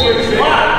All right, left.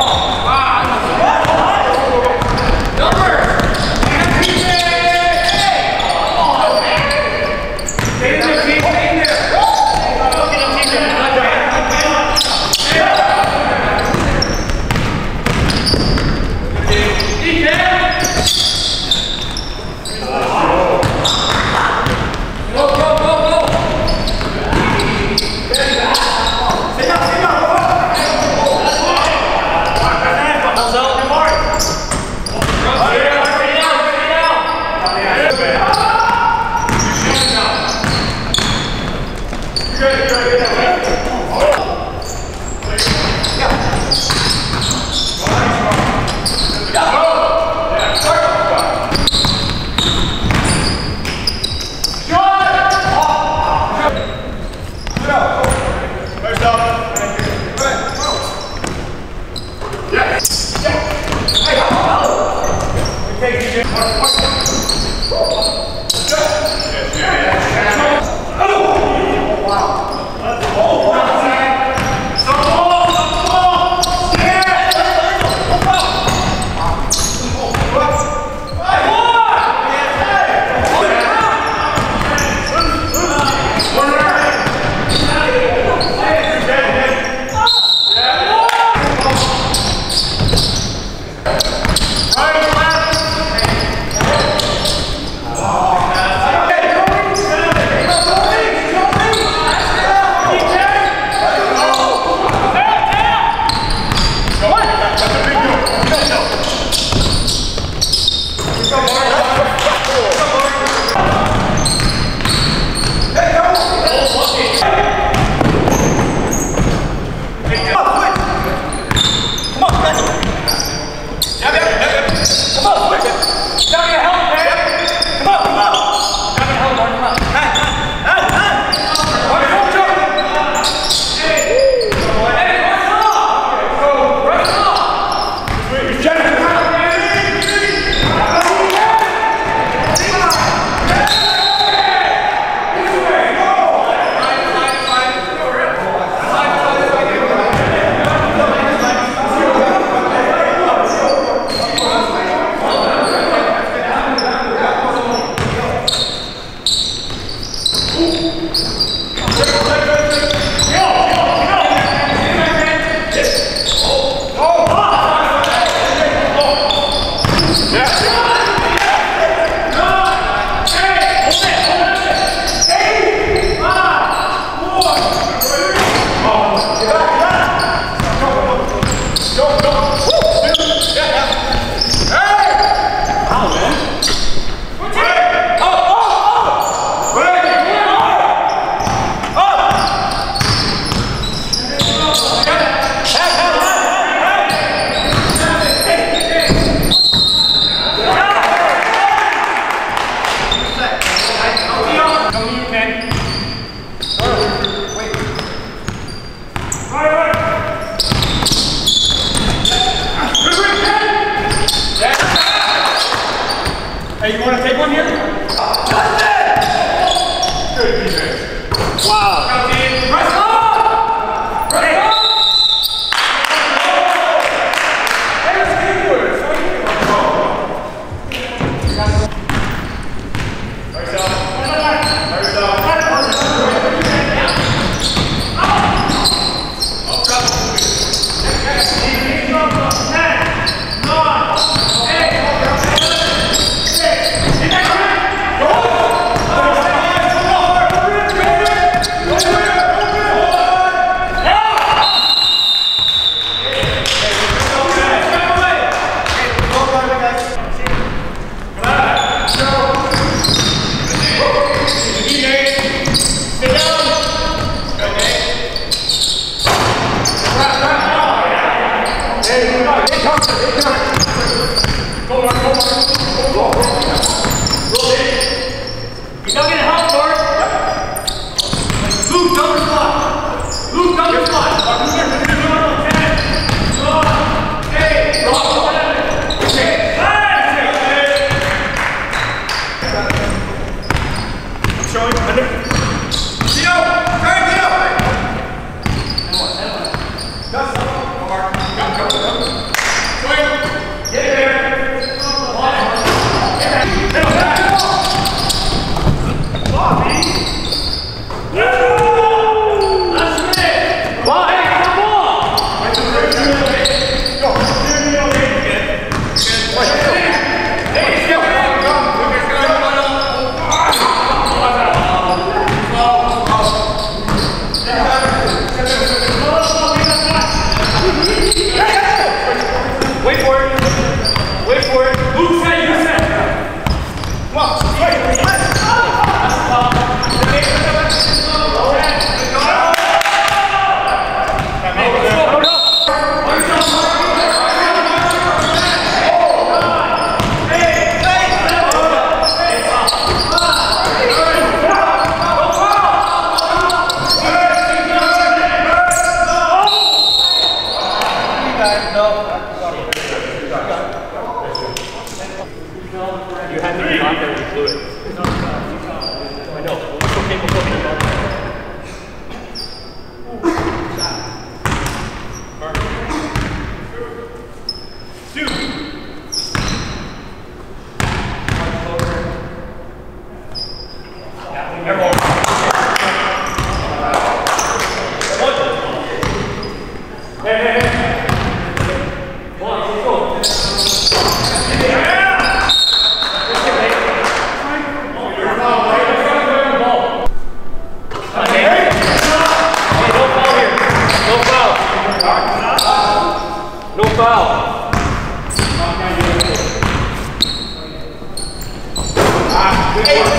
Hey!